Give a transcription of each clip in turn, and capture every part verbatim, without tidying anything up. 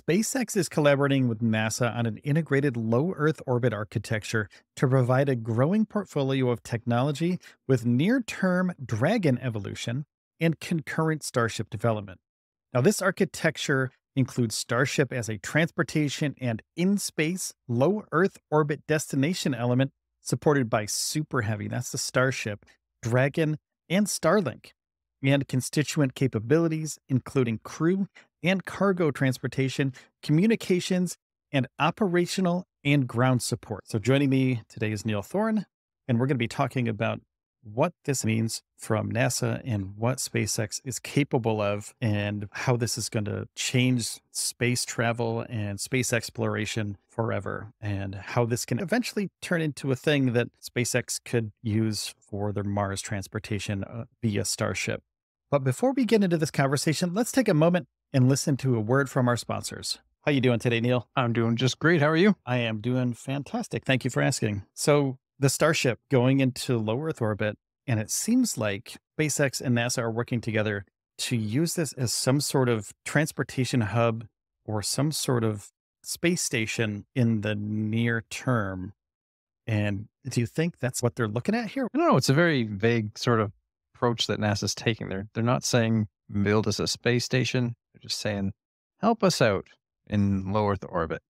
SpaceX is collaborating with NASA on an integrated low-Earth orbit architecture to provide a growing portfolio of technology with near-term Dragon evolution and concurrent Starship development. Now, this architecture includes Starship as a transportation and in-space low-Earth orbit destination element supported by Super Heavy, that's the Starship, Dragon, and Starlink, and constituent capabilities, including crew and cargo transportation, communications, and operational and ground support. So joining me today is Neil Thorne, and we're going to be talking about what this means from NASA and what SpaceX is capable of and how this is going to change space travel and space exploration forever, and how this can eventually turn into a thing that SpaceX could use for their Mars transportation via Starship. But before we get into this conversation, let's take a moment and listen to a word from our sponsors. How you doing today, Neil? I'm doing just great. How are you? I am doing fantastic. Thank you for asking. So the Starship going into low Earth orbit, and it seems like SpaceX and NASA are working together to use this as some sort of transportation hub or some sort of space station in the near term. And do you think that's what they're looking at here? No, it's a very vague sort of approach that NASA's taking. They're, they're not saying build us a space station. They're just saying, help us out in low Earth orbit.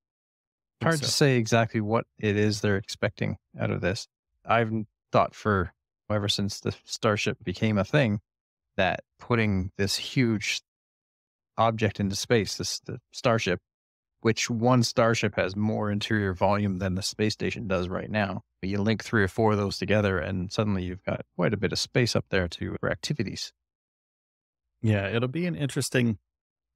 Hard so. to say exactly what it is they're expecting out of this. I've thought for ever since the Starship became a thing that putting this huge object into space, this the Starship, which one Starship has more interior volume than the space station does right now. But you link three or four of those together and suddenly you've got quite a bit of space up there to for activities. Yeah, it'll be an interesting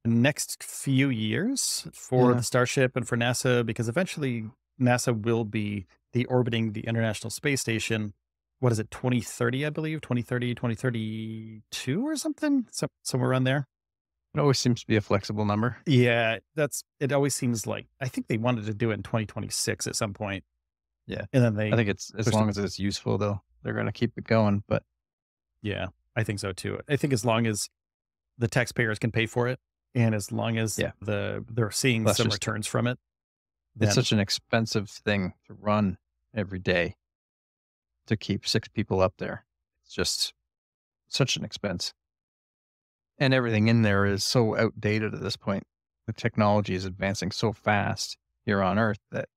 next few years for yeah. the Starship and for NASA, because eventually NASA will be the orbiting the International Space Station. What is it? twenty thirty, I believe, twenty thirty, twenty thirty-two or something, so, somewhere around there. It always seems to be a flexible number. Yeah. That's, it always seems like, I think they wanted to do it in twenty twenty-six at some point. Yeah. And then they, I think it's as long as it's useful though, they're going to keep it going, but yeah, I think so too. I think as long as the taxpayers can pay for it, and as long as yeah. the they're seeing Plus some just, returns from it. It's such an expensive thing to run every day to keep six people up there. It's just such an expense. And everything in there is so outdated at this point. The technology is advancing so fast here on Earth that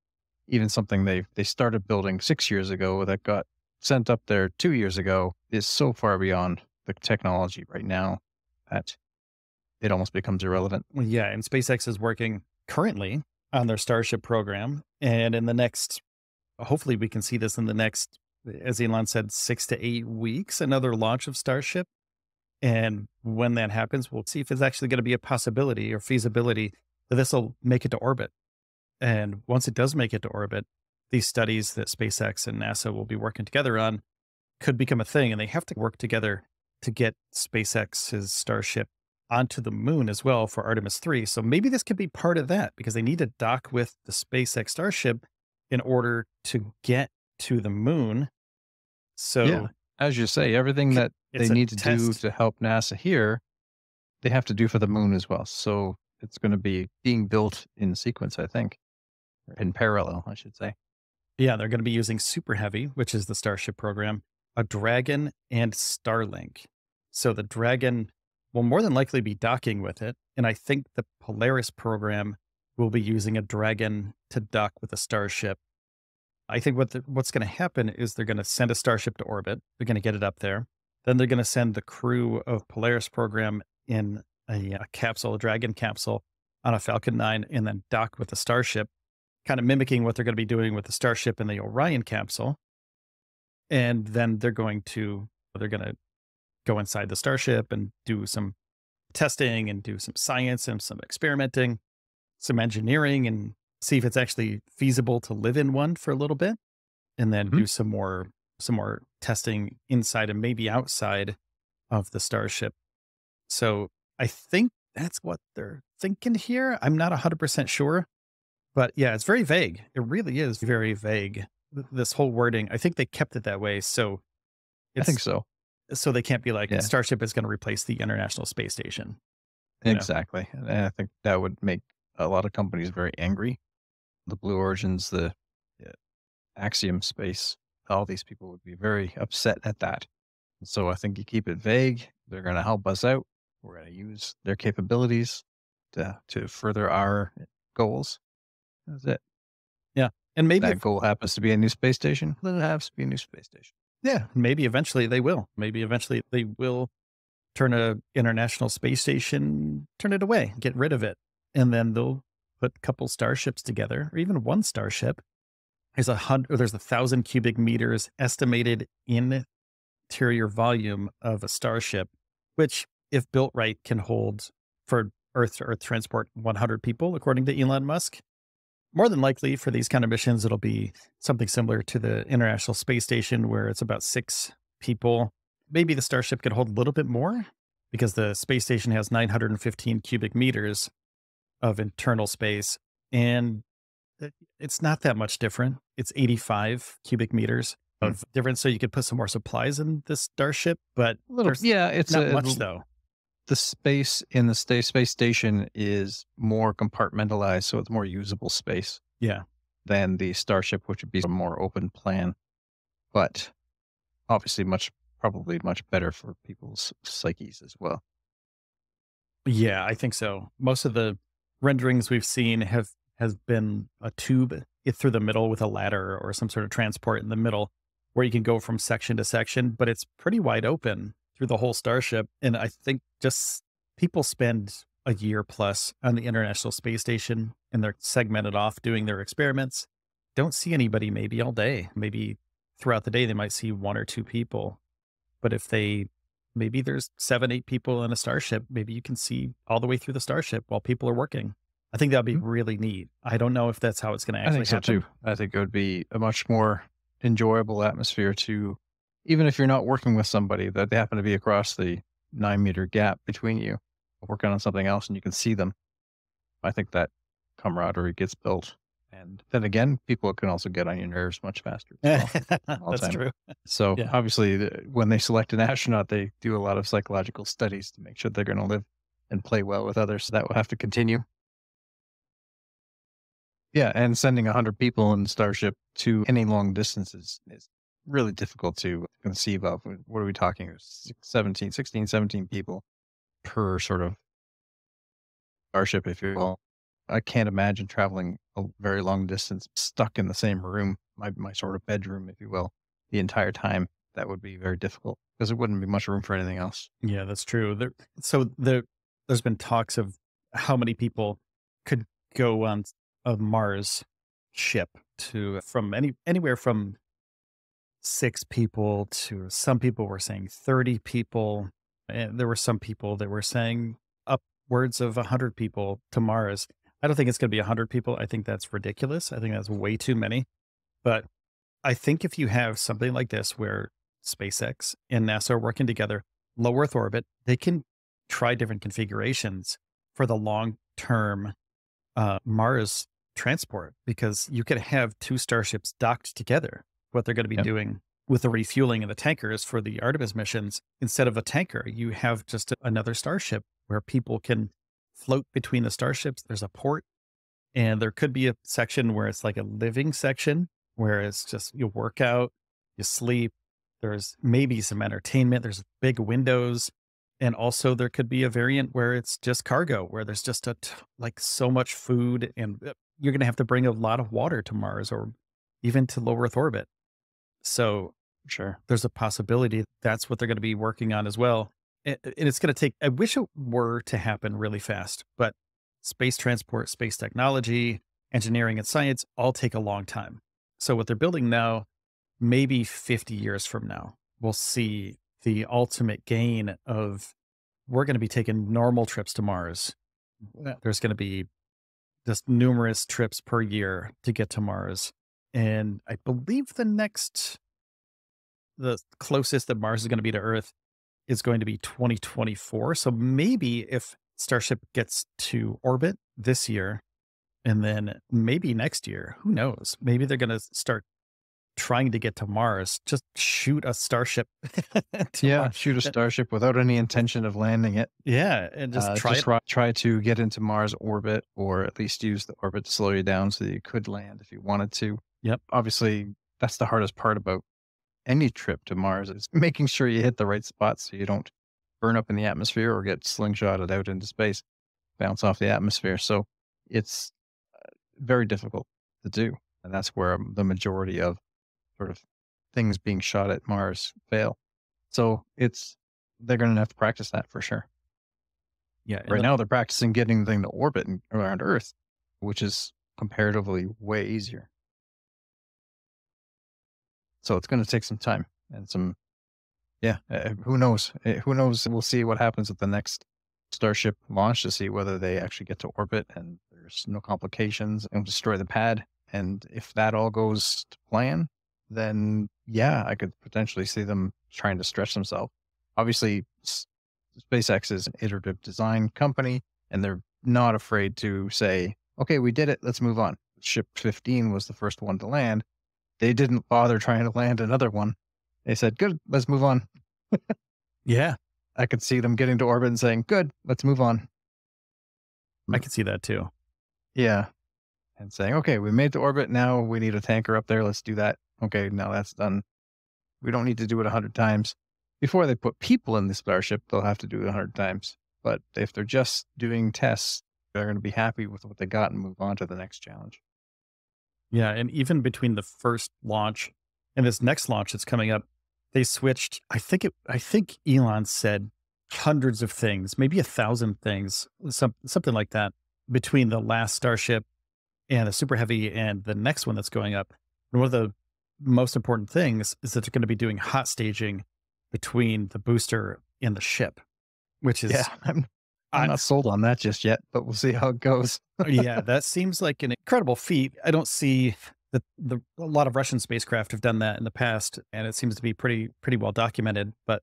even something they they started building six years ago that got sent up there two years ago is so far beyond the technology right now that it almost becomes irrelevant. Yeah. And SpaceX is working currently on their Starship program. And in the next, hopefully we can see this in the next, as Elon said, six to eight weeks, another launch of Starship. And when that happens, we'll see if it's actually going to be a possibility or feasibility that this will make it to orbit. And once it does make it to orbit, these studies that SpaceX and NASA will be working together on could become a thing. And they have to work together to get SpaceX's Starship onto the moon as well for Artemis three. So maybe this could be part of that, because they need to dock with the SpaceX Starship in order to get to the moon. So yeah. as you say, everything that they need to test. do to help NASA here, they have to do for the moon as well. So it's going to be being built in sequence, I think, in parallel, I should say. Yeah. They're going to be using Super Heavy, which is the Starship program, a Dragon, and Starlink. So the Dragon will more than likely be docking with it. And I think the Polaris program will be using a Dragon to dock with a Starship. I think what the, what's going to happen is they're going to send a Starship to orbit. They're going to get it up there. Then they're going to send the crew of Polaris program in a, a capsule, a Dragon capsule on a Falcon nine, and then dock with a Starship, kind of mimicking what they're going to be doing with the Starship in the Orion capsule. And then they're going to, they're going to go inside the Starship and do some testing and do some science and some experimenting, some engineering, and see if it's actually feasible to live in one for a little bit, and then mm-hmm. do some more, some more testing inside and maybe outside of the Starship. So I think that's what they're thinking here. I'm not a hundred percent sure, but yeah, it's very vague. It really is very vague, this whole wording. I think they kept it that way. So it's, I think so. So they can't be like, yeah. Starship is going to replace the International Space Station. Exactly. Know? And I think that would make a lot of companies very angry. The Blue Origins, the uh, Axiom Space, all these people would be very upset at that. And so I think you keep it vague. They're going to help us out. We're going to use their capabilities to to further our goals. That's it. Yeah. And maybe that if, goal happens to be a new space station. Let it happens to be a new space station. Yeah. Maybe eventually they will. Maybe eventually they will turn a international space station, turn it away, get rid of it. And then they'll put a couple starships together, or even one starship. There's a hundred, or there's a thousand cubic meters estimated interior volume of a starship, which if built right can hold for Earth to Earth transport one hundred people, according to Elon Musk. More than likely for these kind of missions, it'll be something similar to the International Space Station where it's about six people. Maybe the Starship could hold a little bit more because the space station has nine hundred fifteen cubic meters of internal space. And it's not that much different. It's eighty-five cubic meters of mm-hmm. difference. So you could put some more supplies in this Starship, but a little, yeah, it's not a, much though. The space in the sta- space station is more compartmentalized, so it's more usable space yeah. than the Starship, which would be a more open plan, but obviously much, probably much better for people's psyches as well. Yeah, I think so. Most of the renderings we've seen have has been a tube through the middle with a ladder or some sort of transport in the middle where you can go from section to section, but it's pretty wide open through the whole Starship. And I think just people spend a year plus on the International Space Station and they're segmented off doing their experiments. Don't see anybody maybe all day. Maybe throughout the day, they might see one or two people. But if they, maybe there's seven, eight people in a Starship, maybe you can see all the way through the Starship while people are working. I think that'd be mm-hmm. really neat. I don't know if that's how it's going to actually I think so happen. Too. I think it would be a much more enjoyable atmosphere to, even if you're not working with somebody that they happen to be across the nine meter gap between you, working on something else and you can see them. I think that camaraderie gets built. And then again, people can also get on your nerves much faster. Well, That's time. True. So yeah. obviously the, when they select an astronaut, they do a lot of psychological studies to make sure they're going to live and play well with others. So that will have to continue. Yeah. And sending a hundred people in Starship to any long distances is really difficult to conceive of. What are we talking? seventeen, sixteen, seventeen people per sort of Starship, if you will. I can't imagine traveling a very long distance stuck in the same room, my, my sort of bedroom, if you will, the entire time. That would be very difficult because there wouldn't be much room for anything else. Yeah, that's true. There, so there, there's been talks of how many people could go on a Mars ship to from any anywhere from six people to some people were saying thirty people. And there were some people that were saying upwards of one hundred people to Mars. I don't think it's going to be one hundred people. I think that's ridiculous. I think that's way too many. But I think if you have something like this where SpaceX and NASA are working together, low Earth orbit, they can try different configurations for the long-term uh, Mars transport because you could have two Starships docked together. What they're going to be yep. doing with the refueling of the tankers for the Artemis missions. Instead of a tanker, you have just another Starship where people can float between the Starships. There's a port and there could be a section where it's like a living section where it's just you work out, you sleep. There's maybe some entertainment. There's big windows. And also there could be a variant where it's just cargo, where there's just a t- like so much food and you're going to have to bring a lot of water to Mars or even to low Earth orbit. So sure, there's a possibility that's what they're going to be working on as well. And it's going to take, I wish it were to happen really fast, but space transport, space technology, engineering and science all take a long time. So what they're building now, maybe fifty years from now, we'll see the ultimate gain of we're going to be taking normal trips to Mars. Yeah. There's going to be just numerous trips per year to get to Mars. And I believe the next, the closest that Mars is going to be to Earth is going to be twenty twenty-four. So maybe if Starship gets to orbit this year and then maybe next year, who knows? Maybe they're going to start trying to get to Mars, just shoot a Starship. yeah, Mars. Shoot a Starship without any intention of landing it. Yeah, and just, uh, try, just try try to get into Mars orbit, or at least use the orbit to slow you down so that you could land if you wanted to. Yep. Obviously, that's the hardest part about any trip to Mars, is making sure you hit the right spot so you don't burn up in the atmosphere or get slingshotted out into space, bounce off the atmosphere. So it's very difficult to do. And that's where the majority of sort of things being shot at Mars fail. So it's, they're going to have to practice that for sure. Yeah. Right now they're practicing getting the thing to orbit and around Earth, which is comparatively way easier. So it's going to take some time and some, yeah, uh, who knows? Uh, who knows? We'll see what happens with the next Starship launch to see whether they actually get to orbit and there's no complications and destroy the pad. And if that all goes to plan, then yeah, I could potentially see them trying to stretch themselves. Obviously, SpaceX is an iterative design company, and they're not afraid to say, okay, we did it. Let's move on. Ship fifteen was the first one to land. They didn't bother trying to land another one. They said, good, let's move on. Yeah. I could see them getting to orbit and saying, good, let's move on. I could see that too. Yeah. And saying, okay, we made it to orbit. Now we need a tanker up there. Let's do that. Okay, now that's done. We don't need to do it a hundred times. Before they put people in the Starship, they'll have to do it a hundred times. But if they're just doing tests, they're going to be happy with what they got and move on to the next challenge. Yeah. And even between the first launch and this next launch that's coming up, they switched, I think it, I think Elon said hundreds of things, maybe a thousand things, some, something like that, between the last Starship and the Super Heavy and the next one that's going up. And one of the most important things is that they're going to be doing hot staging between the booster and the ship, which is, yeah, I'm, I'm, I'm not sold on that just yet, but we'll see how it goes. Yeah. That seems like an incredible feat. I don't see that the, a lot of Russian spacecraft have done that in the past, and it seems to be pretty, pretty well documented, but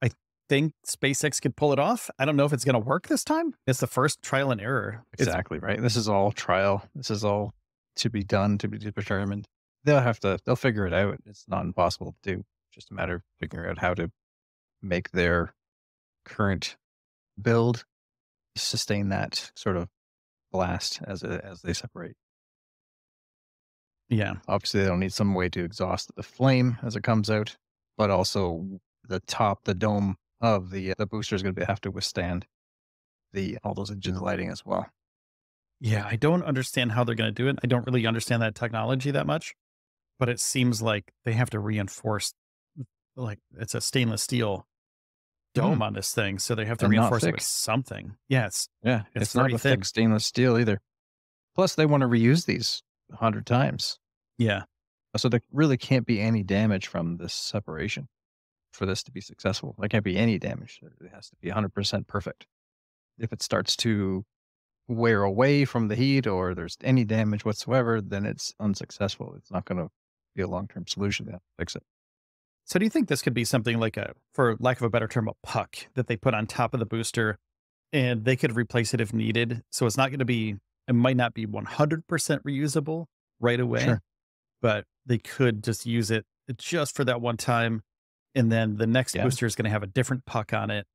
I think SpaceX could pull it off. I don't know if it's going to work this time. It's the first trial and error. Exactly. It's, right. This is all trial. This is all to be done, to be determined. They'll have to, they'll figure it out. It's not impossible to do. Just a matter of figuring out how to make their current build sustain that sort of blast as, a, as they separate. Yeah. Obviously they'll need some way to exhaust the flame as it comes out, but also the top, the dome of the, the booster is going to have to withstand the, all those engines lighting as well. Yeah. I don't understand how they're going to do it. I don't really understand that technology that much, but it seems like they have to reinforce, like it's a stainless steel dome mm. on this thing. So they have to and reinforce it with something. Yes. Yeah. It's, yeah, it's, it's not a thick stainless steel either. Plus they want to reuse these a hundred times. Yeah. So there really can't be any damage from this separation for this to be successful. There can't be any damage. It has to be a hundred percent perfect. If it starts to wear away from the heat or there's any damage whatsoever, then it's unsuccessful. It's not going to be a long-term solution to fix it. So do you think this could be something like a, for lack of a better term, a puck that they put on top of the booster and they could replace it if needed? So it's not going to be, it might not be one hundred percent reusable right away, sure, but they could just use it just for that one time. And then the next yeah. booster is going to have a different puck on it.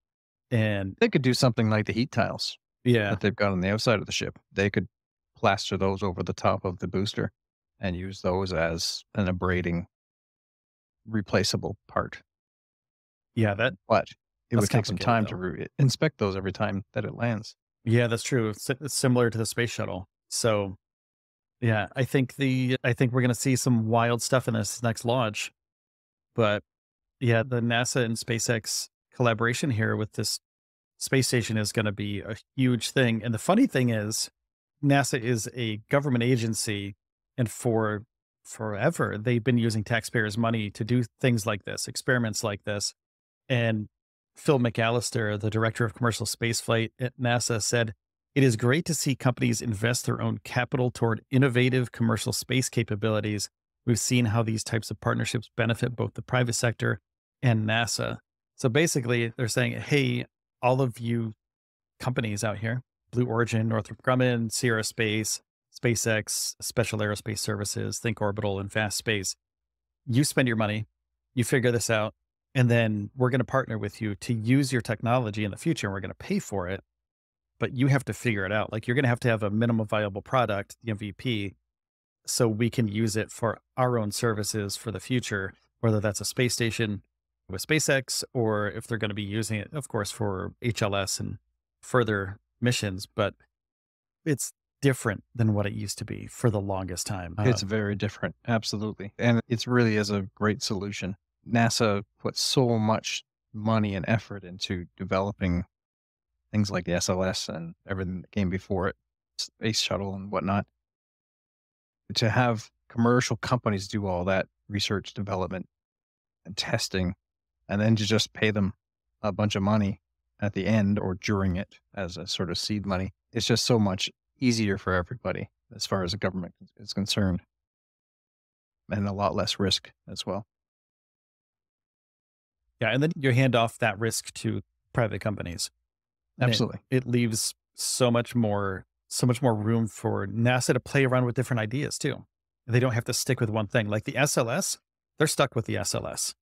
And they could do something like the heat tiles. Yeah, that they've got on the outside of the ship. They could plaster those over the top of the booster and use those as an abrading replaceable part. Yeah, that, but it would take some time though. to inspect those every time that it lands. Yeah, that's true. It's, it's similar to the space shuttle. So yeah, I think the, I think we're going to see some wild stuff in this next launch, but yeah, the NASA and SpaceX collaboration here with this space station is going to be a huge thing. And the funny thing is, NASA is a government agency, and for forever, they've been using taxpayers' money to do things like this, experiments like this. And Phil McAllister, the director of commercial spaceflight at NASA, said, "It is great to see companies invest their own capital toward innovative commercial space capabilities. We've seen how these types of partnerships benefit both the private sector and NASA." So basically, they're saying, hey, all of you companies out here, Blue Origin, Northrop Grumman, Sierra Space, SpaceX, Special Aerospace Services, Think Orbital, and Vast Space, you spend your money, you figure this out, and then we're going to partner with you to use your technology in the future, and we're going to pay for it, but you have to figure it out. Like, you're going to have to have a minimum viable product, the M V P, so we can use it for our own services for the future, whether that's a space station with SpaceX, or if they're going to be using it, of course, for H L S and further missions. But it's different than what it used to be for the longest time. It's very different. Absolutely. And it really is a great solution. NASA put so much money and effort into developing things like the S L S and everything that came before it, space shuttle and whatnot. To have commercial companies do all that research, development, and testing, and then to just pay them a bunch of money at the end or during it as a sort of seed money, it's just so much easier for everybody as far as the government is concerned, and a lot less risk as well. Yeah, and then you hand off that risk to private companies. Absolutely. It, it leaves so much more, so much more room for NASA to play around with different ideas too. They don't have to stick with one thing. Like the S L S, they're stuck with the S L S.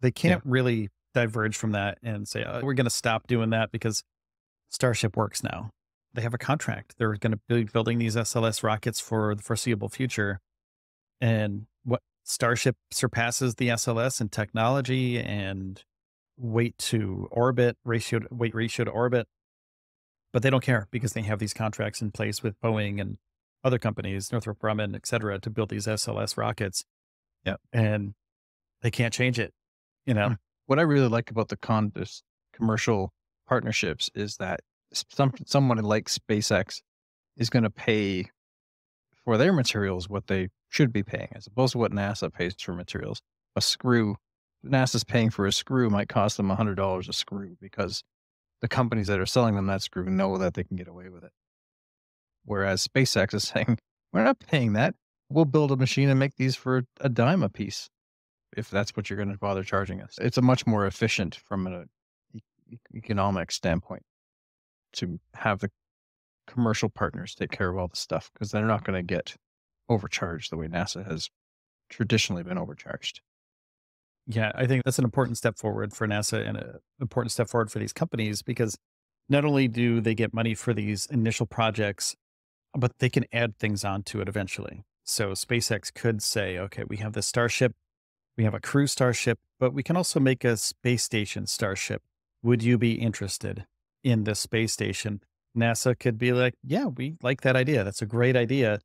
They can't yeah. really diverge from that and say, oh, we're going to stop doing that because Starship works now. They have a contract. They're going to be building these S L S rockets for the foreseeable future. And what Starship surpasses the S L S in technology and weight to orbit ratio, weight ratio to orbit, but they don't care because they have these contracts in place with Boeing and other companies, Northrop Grumman, et cetera, to build these S L S rockets. Yeah. And they can't change it. You know, what I really like about the con this commercial partnerships is that some, someone like SpaceX is going to pay for their materials what they should be paying, as opposed to what NASA pays for materials. A screw, NASA's paying for a screw might cost them a hundred dollars a screw because the companies that are selling them that screw know that they can get away with it. Whereas SpaceX is saying, we're not paying that. We'll build a machine and make these for a dime a piece, if that's what you're going to bother charging us. It's a much more efficient from an economic standpoint to have the commercial partners take care of all the stuff, because they're not going to get overcharged the way NASA has traditionally been overcharged. Yeah, I think that's an important step forward for NASA and an important step forward for these companies, because not only do they get money for these initial projects, but they can add things onto it eventually. So SpaceX could say, okay, we have this Starship, we have a crew Starship, but we can also make a space station Starship. Would you be interested in this space station? NASA could be like, yeah, we like that idea. That's a great idea.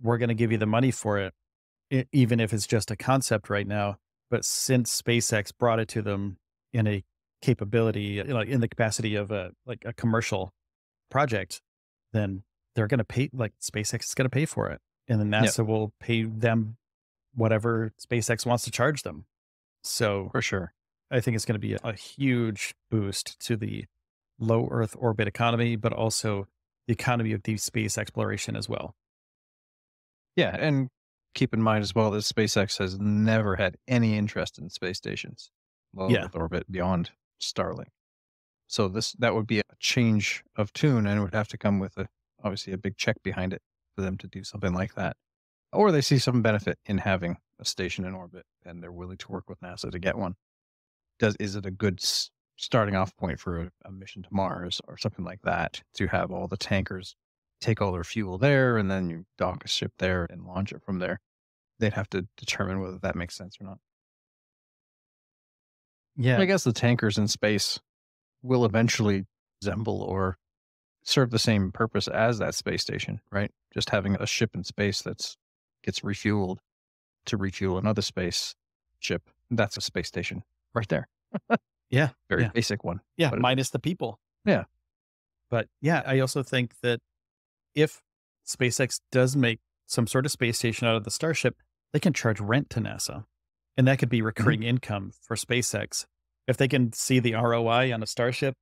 We're going to give you the money for it, even if it's just a concept right now. But since SpaceX brought it to them in a capability, you know, in the capacity of a, like a commercial project, then they're going to pay, like SpaceX is going to pay for it. And then NASA yep. will pay them whatever SpaceX wants to charge them. So for sure, I think it's going to be a, a huge boost to the low Earth orbit economy, but also the economy of deep space exploration as well. Yeah. And keep in mind as well that SpaceX has never had any interest in space stations, low yeah. Earth orbit beyond Starlink. So this, that would be a change of tune, and it would have to come with a, obviously a big check behind it for them to do something like that. Or they see some benefit in having a station in orbit and they're willing to work with NASA to get one. Does, is it a good starting off point for a, a mission to Mars or something like that, to have all the tankers take all their fuel there and then you dock a ship there and launch it from there? They'd have to determine whether that makes sense or not. Yeah. I guess the tankers in space will eventually resemble or serve the same purpose as that space station, right? Just having a ship in space that's gets refueled to refuel another space ship. That's a space station right there. yeah. Very yeah. basic one. Yeah. But minus it, the people. Yeah. But yeah, I also think that if SpaceX does make some sort of space station out of the Starship, they can charge rent to NASA, and that could be recurring mm-hmm. income for SpaceX. If they can see the R O I on a Starship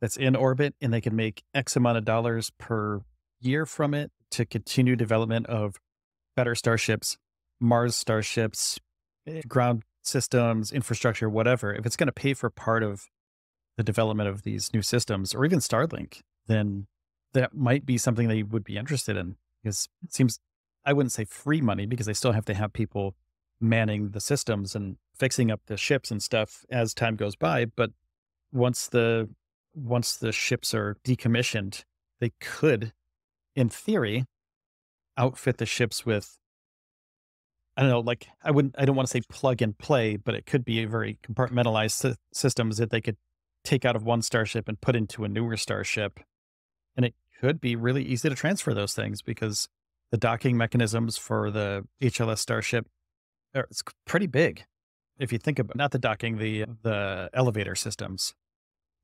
that's in orbit and they can make X amount of dollars per year from it to continue development of better Starships, Mars Starships, ground systems, infrastructure, whatever, if it's going to pay for part of the development of these new systems or even Starlink, then that might be something they would be interested in, because it seems, I wouldn't say free money, because they still have to have people manning the systems and fixing up the ships and stuff as time goes by. But once the, once the ships are decommissioned, they could, in theory, outfit the ships with, I don't know, like I wouldn't, I don't want to say plug and play, but it could be a very compartmentalized systems that they could take out of one Starship and put into a newer Starship. And it could be really easy to transfer those things, because the docking mechanisms for the H L S Starship, are, it's pretty big. If you think about, not the docking, the, the elevator systems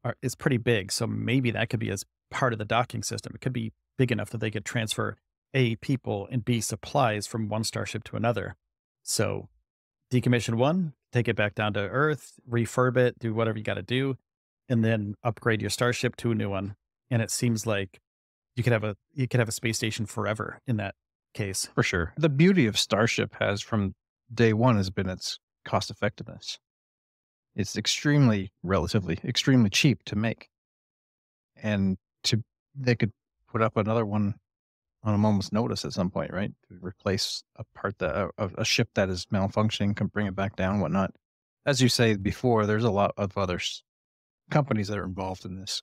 are, is pretty big. So maybe that could be as part of the docking system. It could be big enough that they could transfer A, people, and B, supplies from one Starship to another. So decommission one, take it back down to Earth, refurb it, do whatever you got to do, and then upgrade your Starship to a new one. And it seems like you could have a, you could have a space station forever in that case. For sure. The beauty of Starship has from day one has been its cost effectiveness. It's extremely, relatively, extremely cheap to make. And to, they could put up another one on a moment's notice at some point, right? To replace a part that a, a ship that is malfunctioning, can bring it back down, whatnot. As you say before, there's a lot of other companies that are involved in this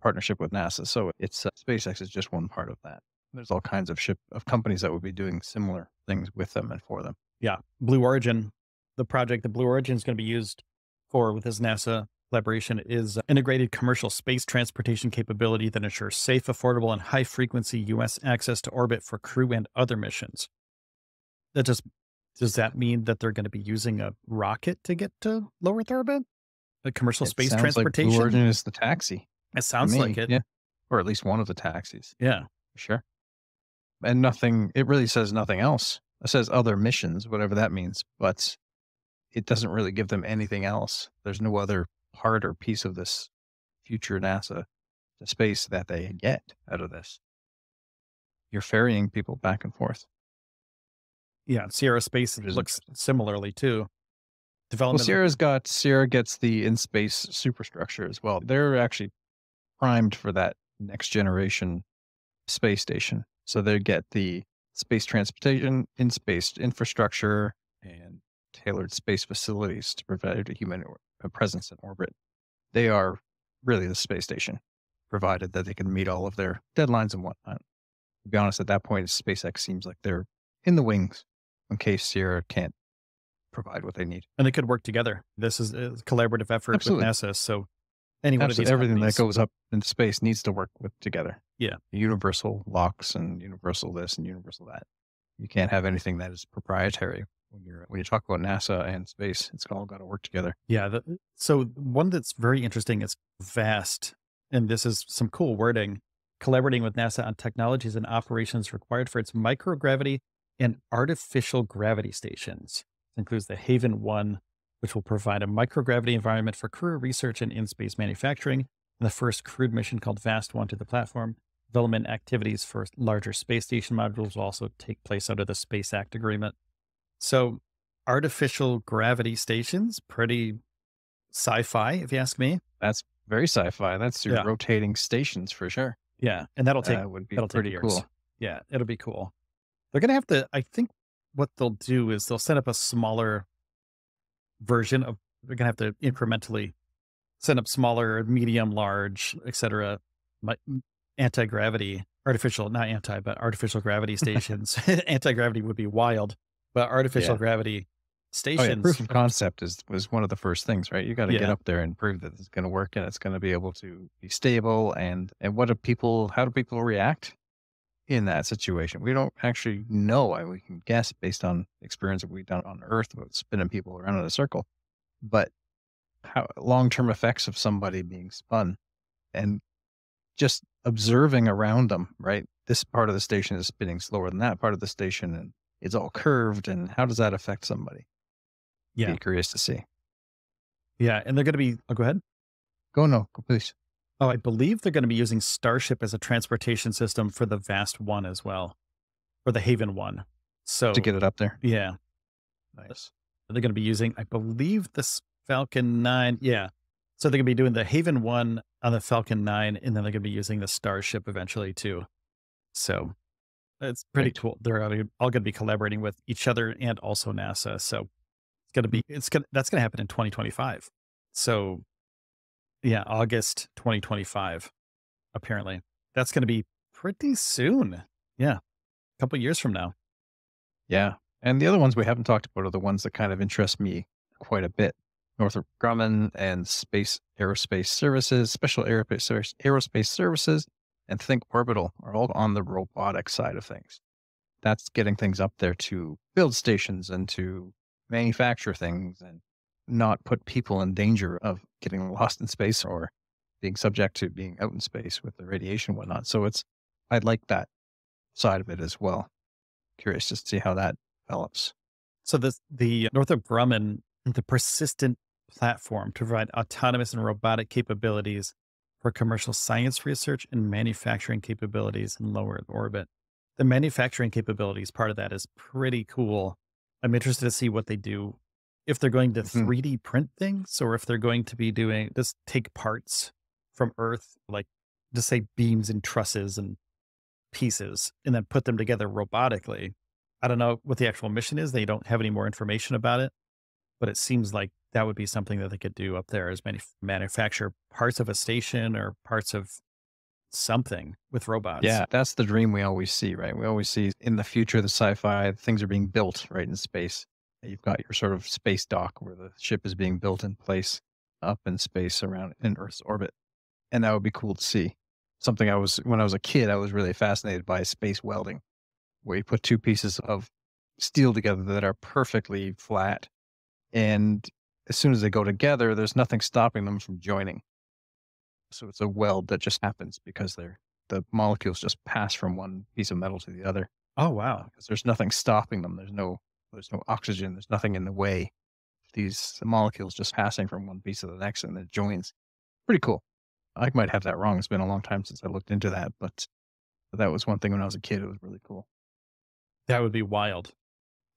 partnership with NASA. So it's uh, SpaceX is just one part of that. There's all kinds of ship of companies that would be doing similar things with them and for them. Yeah. Blue Origin, the project that Blue Origin is going to be used for with this NASA collaboration, is integrated commercial space transportation capability that ensures safe, affordable, and high frequency U S access to orbit for crew and other missions. That just, does that mean that they're going to be using a rocket to get to low Earth orbit? A commercial it space sounds transportation? Like Blue Origin is the taxi. It sounds like it. Yeah. Or at least one of the taxis. Yeah. For sure. And nothing, it really says nothing else. It says other missions, whatever that means, but it doesn't really give them anything else. There's no other part or piece of this future NASA space that they get out of this. You're ferrying people back and forth. Yeah. Sierra Space looks similarly too. Development. Well, Sierra's got, Sierra gets the in-space superstructure as well. They're actually primed for that next generation space station. So they get the space transportation, in-space infrastructure, and tailored space facilities to provide a human a presence in orbit. They are really the space station, provided that they can meet all of their deadlines and whatnot. To be honest, at that point, SpaceX seems like they're in the wings in case Sierra can't provide what they need. And they could work together. This is a collaborative effort Absolutely. with NASA. So any one of these everything companies. that goes up in space needs to work with together. Yeah. Universal locks and universal this and universal that. You can't have anything that is proprietary. When you're, when you talk about NASA and space, it's all got to work together. Yeah. The, so one that's very interesting is Vast. And this is some cool wording, collaborating with NASA on technologies and operations required for its microgravity and artificial gravity stations. Includes the Haven One, which will provide a microgravity environment for crew research and in-space manufacturing, and the first crewed mission called Vast One to the platform. Development activities for larger space station modules will also take place under the Space Act agreement. So artificial gravity stations, pretty sci-fi, if you ask me. That's very sci-fi. That's your yeah. rotating stations for sure. Yeah. And that'll take, uh, would be that'll pretty take years. Cool. Yeah. It'll be cool. They're going to have to, I think, what they'll do is they'll set up a smaller version of, they're going to have to incrementally set up smaller, medium, large, et cetera, anti-gravity, artificial, not anti, but artificial gravity stations. Anti-gravity would be wild, but artificial yeah. gravity stations. Oh, yeah. Proof of concept is, was one of the first things, right? You got to yeah. get up there and prove that it's going to work and it's going to be able to be stable. And, and what do people, how do people react in that situation? We don't actually know. I, we can guess based on experience that we've done on Earth about spinning people around in a circle, but how long-term effects of somebody being spun and just observing around them, right? This part of the station is spinning slower than that part of the station and it's all curved. And how does that affect somebody? Yeah. Be curious to see. Yeah. And they're going to be, oh, go ahead. Go no, go please. Oh, I believe they're going to be using Starship as a transportation system for the Vast One as well, or the Haven One. So to get it up there. Yeah. Nice. They're going to be using, I believe, this Falcon nine. Yeah. So they're going to be doing the Haven One on the Falcon nine, and then they're going to be using the Starship eventually too. So It's pretty cool. They're all going to be collaborating with each other and also NASA. So it's going to be, it's going to, that's going to happen in twenty twenty-five. So yeah, August twenty twenty-five, apparently. That's going to be pretty soon. Yeah. A couple of years from now. Yeah. And the other ones we haven't talked about are the ones that kind of interest me quite a bit. Northrop Grumman and Space Aerospace Services, Special Aerospace, Aerospace Services, and Think Orbital are all on the robotic side of things. That's getting things up there to build stations and to manufacture things and not put people in danger of getting lost in space or being subject to being out in space with the radiation and whatnot. So it's, I like that side of it as well. Curious just to see how that develops. So this, the Northrop Grumman, the persistent platform to provide autonomous and robotic capabilities for commercial science research and manufacturing capabilities in low Earth orbit. The manufacturing capabilities part of that is pretty cool. I'm interested to see what they do, if they're going to mm-hmm. three D print things, or if they're going to be doing, just take parts from Earth, like just say beams and trusses and pieces, and then put them together robotically. I don't know what the actual mission is. They don't have any more information about it, but it seems like that would be something that they could do up there, is manu manufacture parts of a station or parts of something with robots. Yeah, that's the dream we always see, right? We always see in the future, the sci-fi, things are being built right in space. You've got your sort of space dock where the ship is being built in place up in space around in Earth's orbit. And that would be cool to see. Something I was, when I was a kid, I was really fascinated by space welding, where you put two pieces of steel together that are perfectly flat. And as soon as they go together, there's nothing stopping them from joining. So it's a weld that just happens because they're, the molecules just pass from one piece of metal to the other. Oh, wow. Because there's nothing stopping them. There's no, there's no oxygen. There's nothing in the way. These molecules just passing from one piece to the next, and it joins. Pretty cool. I might have that wrong. It's been a long time since I looked into that, but that was one thing when I was a kid. It was really cool. That would be wild.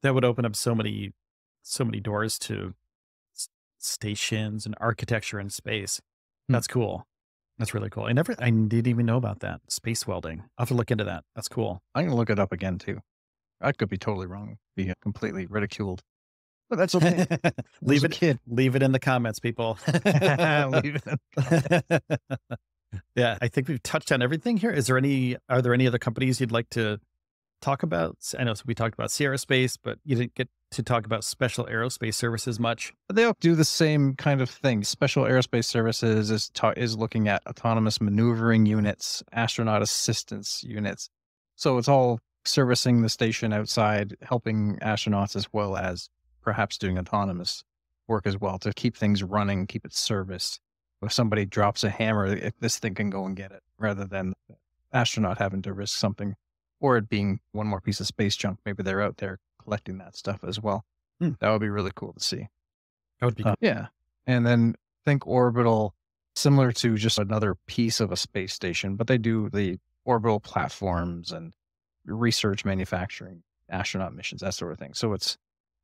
That would open up so many, so many doors to stations and architecture in space. That's mm. cool. That's really cool. I never, I didn't even know about that. Space welding. I'll have to look into that. That's cool. I'm going to look it up again too. I could be totally wrong. Be completely ridiculed, but that's okay. leave it, kid. leave it in the comments, people. leave it in the comments. Yeah. I think we've touched on everything here. Is there any, are there any other companies you'd like to talk about? I know we talked about Sierra Space, but you didn't get to talk about Special Aerospace Services much. They all do the same kind of thing. Special Aerospace Services is, is looking at autonomous maneuvering units, astronaut assistance units. So it's all servicing the station outside, helping astronauts, as well as perhaps doing autonomous work as well to keep things running, keep it serviced. If somebody drops a hammer, if this thing can go and get it, rather than the astronaut having to risk something, or it being one more piece of space junk. Maybe they're out there collecting that stuff as well. Hmm. That would be really cool to see. That would be cool. Uh, yeah. And then Think Orbital, similar to just another piece of a space station, but they do the orbital platforms and research, manufacturing, astronaut missions, that sort of thing. So it's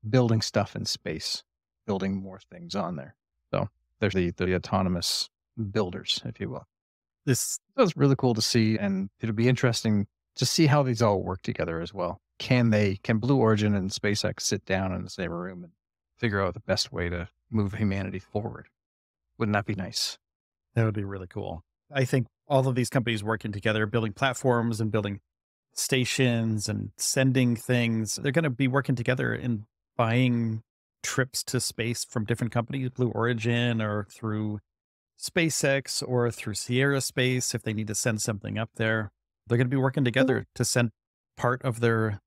building stuff in space, building more things on there. So there's the, the autonomous builders, if you will. This was really cool to see, and it'll be interesting to see how these all work together as well. Can they, can Blue Origin and SpaceX sit down in the same room and figure out the best way to move humanity forward? Wouldn't that be nice? That would be really cool. I think all of these companies working together, building platforms and building stations and sending things, they're going to be working together and buying trips to space from different companies, Blue Origin or through SpaceX or through Sierra Space. If they need to send something up there, they're going to be working together to send part of their,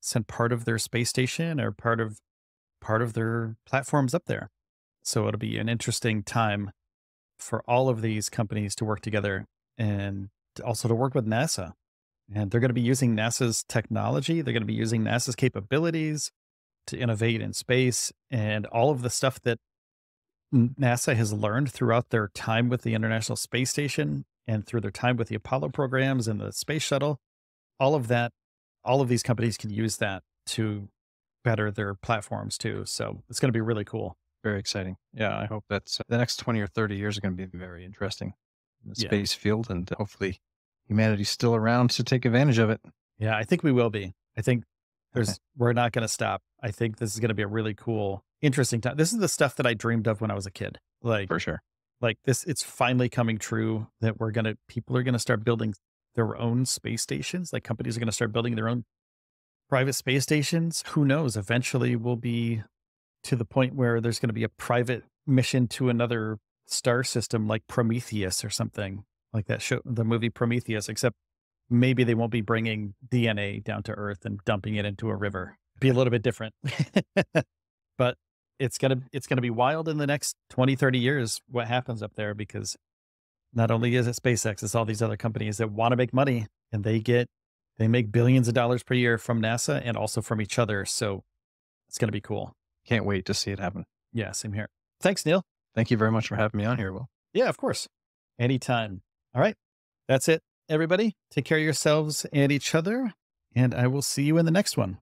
send part of their space station or part of, part of their platforms up there. So it'll be an interesting time for all of these companies to work together, and also to work with NASA. And they're going to be using NASA's technology. They're going to be using NASA's capabilities to innovate in space, and all of the stuff that NASA has learned throughout their time with the International Space Station and through their time with the Apollo programs and the space shuttle. All of that, all of these companies can use that to better their platforms too. So it's going to be really cool. Very exciting. Yeah. I hope that uh, the next twenty or thirty years are going to be very interesting in the yeah. space field, and hopefully humanity's still around to take advantage of it. Yeah, I think we will be. I think there's, we're not going to stop. I think this is going to be a really cool, interesting time. This is the stuff that I dreamed of when I was a kid. Like, for sure. Like this, it's finally coming true that we're going to, people are going to start building their own space stations. Like companies are going to start building their own private space stations. Who knows? Eventually we'll be to the point where there's going to be a private mission to another star system, like Prometheus or something like that show, the movie Prometheus, except maybe they won't be bringing D N A down to Earth and dumping it into a river. It'd be a little bit different, but it's going to, it's going to be wild in the next twenty, thirty years, what happens up there, because not only is it SpaceX, it's all these other companies that want to make money, and they get, they make billions of dollars per year from NASA and also from each other. So it's going to be cool. Can't wait to see it happen. Yeah. Same here. Thanks, Neil. Thank you very much for having me on here, Will. Yeah, of course. Anytime. All right. That's it, everybody. Take care of yourselves and each other, and I will see you in the next one.